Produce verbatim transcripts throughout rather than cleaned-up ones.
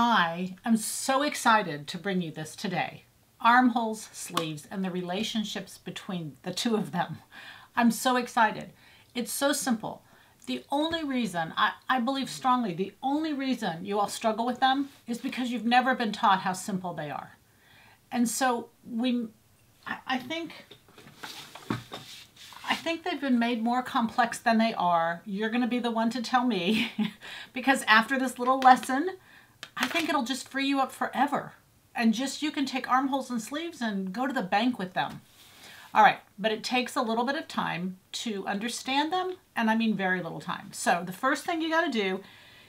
I am so excited to bring you this today. Armholes, sleeves, and the relationships between the two of them. I'm so excited. It's so simple. The only reason, I, I believe strongly, the only reason you all struggle with them is because you've never been taught how simple they are. And so we, I, I think, I think they've been made more complex than they are. You're going to be the one to tell me because after this little lesson, I think it'll just free you up forever. And just you can take armholes and sleeves and go to the bank with them. All right, but it takes a little bit of time to understand them, and I mean very little time. So the first thing you got to do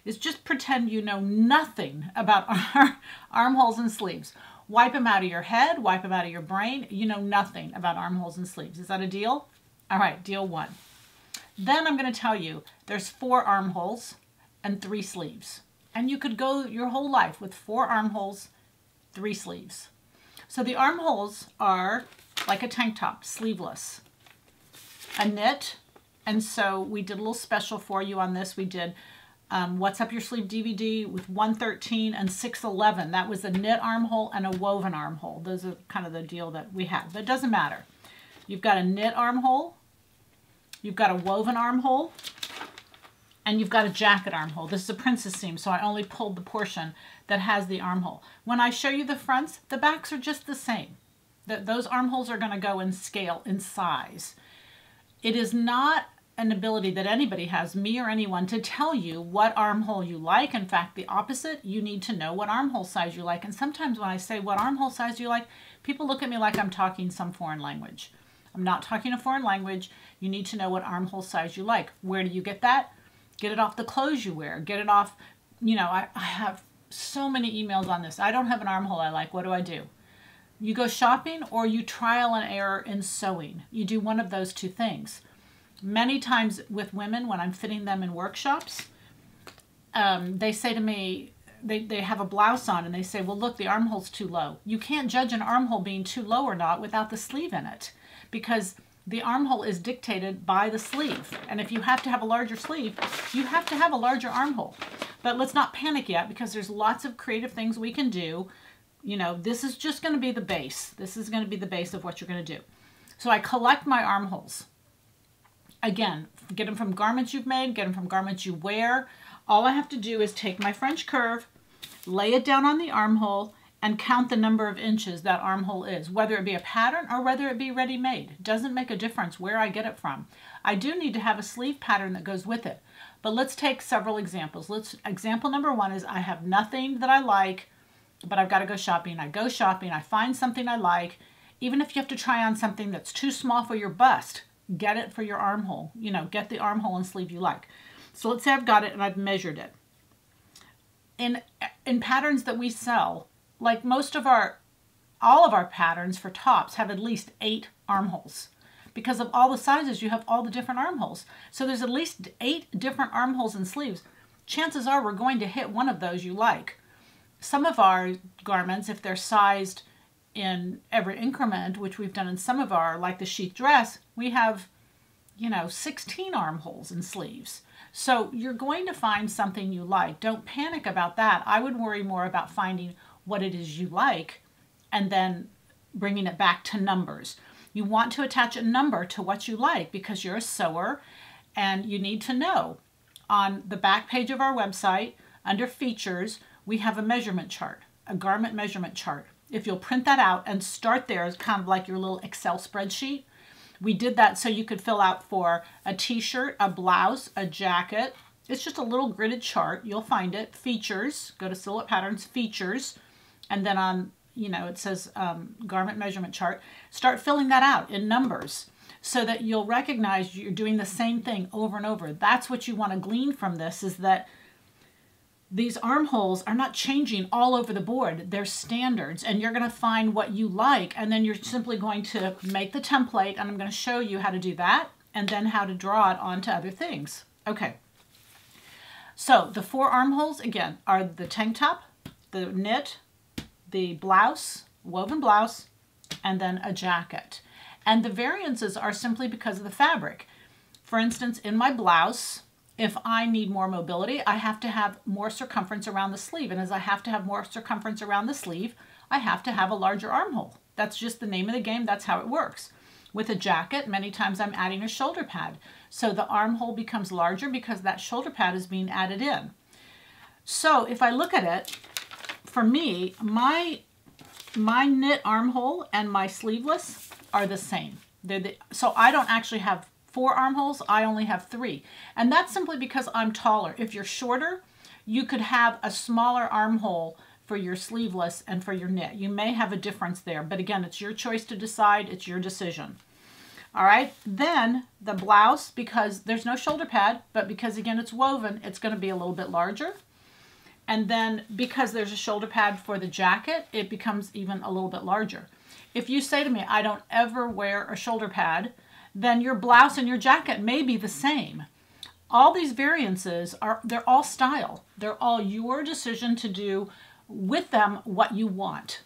is just pretend you know nothing about arm, armholes and sleeves. Wipe them out of your head, wipe them out of your brain. You know nothing about armholes and sleeves. Is that a deal? All right, deal one. Then I'm going to tell you there's four armholes and three sleeves. And you could go your whole life with four armholes, three sleeves. So the armholes are like a tank top, sleeveless, a knit. And so we did a little special for you on this. We did um, What's Up Your Sleeve D V D with one thirteen and six eleven. That was a knit armhole and a woven armhole. Those are kind of the deal that we have, but it doesn't matter. You've got a knit armhole, you've got a woven armhole, and you've got a jacket armhole. This is a princess seam, so I only pulled the portion that has the armhole. When I show you the fronts, the backs are just the same. That those armholes are going to go in scale, in size. It is not an ability that anybody has, me or anyone, to tell you what armhole you like. In fact, the opposite, you need to know what armhole size you like. And sometimes when I say what armhole size you like, people look at me like I'm talking some foreign language. I'm not talking a foreign language. You need to know what armhole size you like. Where do you get that? Get it off the clothes you wear. Get it off, you know, I, I have so many emails on this. I don't have an armhole I like. What do I do? You go shopping or you trial and error in sewing. You do one of those two things. Many times with women, when I'm fitting them in workshops, um, they say to me, they, they have a blouse on and they say, well, look, the armhole's too low. You can't judge an armhole being too low or not without the sleeve in it, because the armhole is dictated by the sleeve. And if you have to have a larger sleeve, you have to have a larger armhole. But let's not panic yet, because there's lots of creative things we can do. You know, this is just going to be the base. This is going to be the base of what you're going to do. So I collect my armholes. Again, get them from garments you've made, get them from garments you wear. All I have to do is take my French curve, lay it down on the armhole, and count the number of inches that armhole is, whether it be a pattern or whether it be ready-made. It doesn't make a difference where I get it from. I do need to have a sleeve pattern that goes with it, but let's take several examples. Let's, example number one is I have nothing that I like, but I've got to go shopping. I go shopping, I find something I like. Even if you have to try on something that's too small for your bust, get it for your armhole. You know, get the armhole and sleeve you like. So let's say I've got it and I've measured it. In, in patterns that we sell, like most of our, all of our patterns for tops have at least eight armholes. Because of all the sizes, you have all the different armholes. So there's at least eight different armholes and sleeves. Chances are we're going to hit one of those you like. Some of our garments, if they're sized in every increment, which we've done in some of our, like the sheath dress, we have, you know, sixteen armholes and sleeves. So you're going to find something you like. Don't panic about that. I would worry more about finding what it is you like and then bringing it back to numbers. You want to attach a number to what you like because you're a sewer and you need to know. On the back page of our website, under features, we have a measurement chart, a garment measurement chart. If you'll print that out and start there as kind of like your little Excel spreadsheet. We did that so you could fill out for a t-shirt, a blouse, a jacket. It's just a little gridded chart. You'll find it. Features. Go to Silhouette Patterns, Features. And then on, you know, it says um, garment measurement chart. Start filling that out in numbers so that you'll recognize you're doing the same thing over and over. That's what you want to glean from this, is that these armholes are not changing all over the board. They're standards, and you're going to find what you like, and then you're simply going to make the template, and I'm going to show you how to do that and then how to draw it onto other things. Okay. So the four armholes, again, are the tank top, the knit, the blouse, woven blouse, and then a jacket. And the variances are simply because of the fabric. For instance, in my blouse, if I need more mobility, I have to have more circumference around the sleeve. And as I have to have more circumference around the sleeve, I have to have a larger armhole. That's just the name of the game. That's how it works. With a jacket, many times I'm adding a shoulder pad. So the armhole becomes larger because that shoulder pad is being added in. So if I look at it, for me, my, my knit armhole and my sleeveless are the same. They're the, so I don't actually have four armholes, I only have three. And that's simply because I'm taller. If you're shorter, you could have a smaller armhole for your sleeveless and for your knit. You may have a difference there, but again, it's your choice to decide, it's your decision. All right, then the blouse, because there's no shoulder pad, but because again, it's woven, it's gonna be a little bit larger. And then because there's a shoulder pad for the jacket, it becomes even a little bit larger. If you say to me, I don't ever wear a shoulder pad, then your blouse and your jacket may be the same. All these variances are, they're all style. They're all your decision to do with them what you want.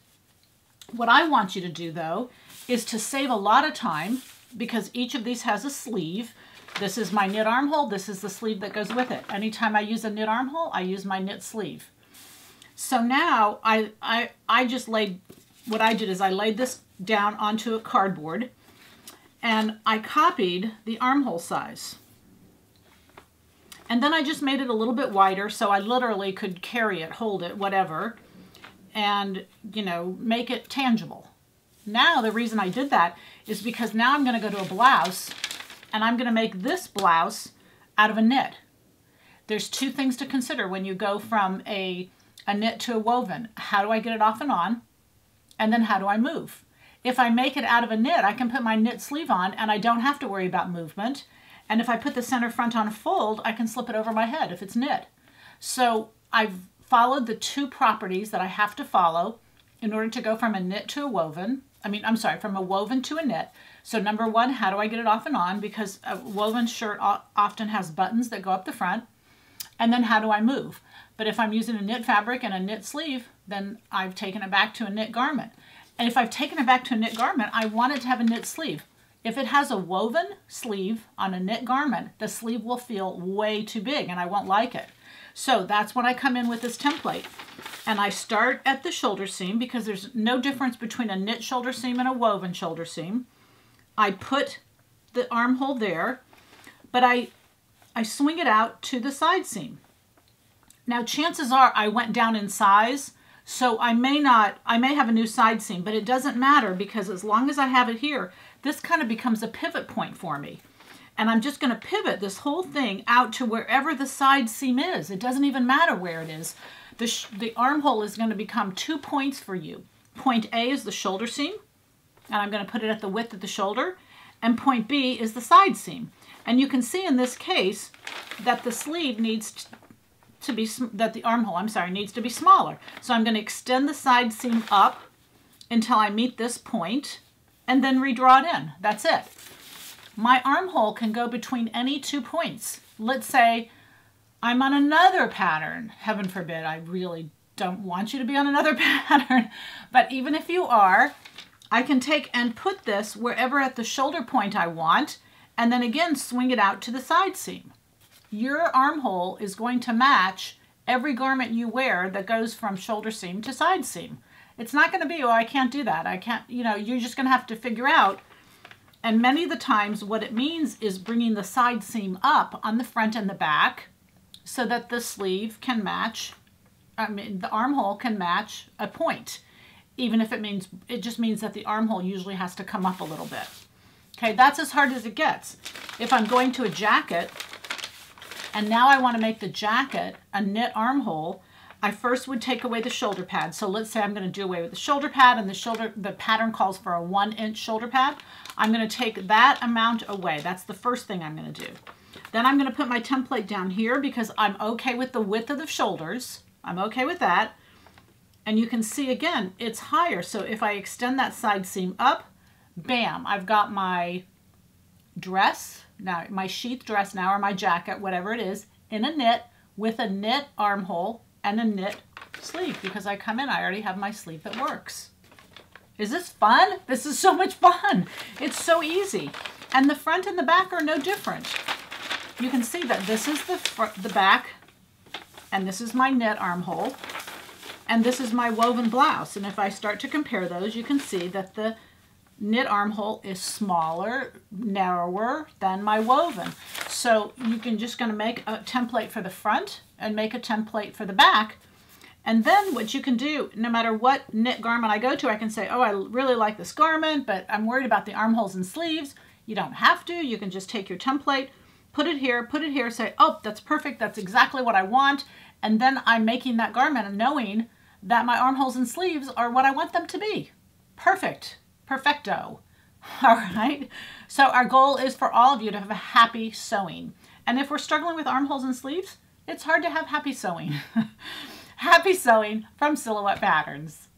What I want you to do though, is to save a lot of time because each of these has a sleeve. This is my knit armhole. This is the sleeve that goes with it. Anytime I use a knit armhole, I use my knit sleeve. So now I, I, I just laid, what I did is I laid this down onto a cardboard and I copied the armhole size. And then I just made it a little bit wider so I literally could carry it, hold it, whatever, and, you know, make it tangible. Now the reason I did that is because now I'm gonna go to a blouse and I'm gonna make this blouse out of a knit. There's two things to consider when you go from a, a knit to a woven. How do I get it off and on? And then how do I move? If I make it out of a knit, I can put my knit sleeve on and I don't have to worry about movement. And if I put the center front on a fold, I can slip it over my head if it's knit. So I've followed the two properties that I have to follow in order to go from a knit to a woven. I mean, I'm sorry, from a woven to a knit. So number one, how do I get it off and on? Because a woven shirt often has buttons that go up the front. And then how do I move? But if I'm using a knit fabric and a knit sleeve, then I've taken it back to a knit garment. And if I've taken it back to a knit garment, I want it to have a knit sleeve. If it has a woven sleeve on a knit garment, the sleeve will feel way too big and I won't like it. So that's when I come in with this template. And I start at the shoulder seam because there's no difference between a knit shoulder seam and a woven shoulder seam. I put the armhole there, but I, I swing it out to the side seam. Now chances are I went down in size, so I may not, I may have a new side seam, but it doesn't matter because as long as I have it here, this kind of becomes a pivot point for me. And I'm just gonna pivot this whole thing out to wherever the side seam is. It doesn't even matter where it is. The, sh the armhole is gonna become two points for you. Point A is the shoulder seam, and I'm gonna put it at the width of the shoulder, and point B is the side seam. And you can see in this case that the sleeve needs to be, that the armhole, I'm sorry, needs to be smaller. So I'm gonna extend the side seam up until I meet this point, and then redraw it in. That's it. My armhole can go between any two points. Let's say I'm on another pattern. Heaven forbid, I really don't want you to be on another pattern. But even if you are, I can take and put this wherever at the shoulder point I want, and then again, swing it out to the side seam. Your armhole is going to match every garment you wear that goes from shoulder seam to side seam. It's not gonna be, oh, I can't do that. I can't, you know, you're just gonna have to figure out. And many of the times what it means is bringing the side seam up on the front and the back so that the sleeve can match, I mean, the armhole can match a point. Even if it means, it just means that the armhole usually has to come up a little bit. Okay, that's as hard as it gets. If I'm going to a jacket and now I wanna make the jacket a knit armhole, I first would take away the shoulder pad. So let's say I'm gonna do away with the shoulder pad and the shoulder, the pattern calls for a one inch shoulder pad. I'm gonna take that amount away. That's the first thing I'm gonna do. Then I'm gonna put my template down here because I'm okay with the width of the shoulders. I'm okay with that. And you can see again, it's higher. So if I extend that side seam up, bam, I've got my dress, now my sheath dress now or my jacket, whatever it is, in a knit with a knit armhole and a knit sleeve because I come in, I already have my sleeve that works. Is this fun? This is so much fun. It's so easy. And the front and the back are no different. you can see that this is the front, the back, and this is my net armhole, and this is my woven blouse. And if I start to compare those, you can see that the knit armhole is smaller, narrower than my woven. So you can just going to make a template for the front and make a template for the back. And then what you can do, no matter what knit garment I go to, I can say, oh, I really like this garment, but I'm worried about the armholes and sleeves. You don't have to. You can just take your template, put it here, put it here, say, oh, that's perfect. That's exactly what I want. And then I'm making that garment and knowing that my armholes and sleeves are what I want them to be. Perfect. Perfecto. All right. So our goal is for all of you to have a happy sewing. And if we're struggling with armholes and sleeves, it's hard to have happy sewing. Happy sewing from Silhouette Patterns.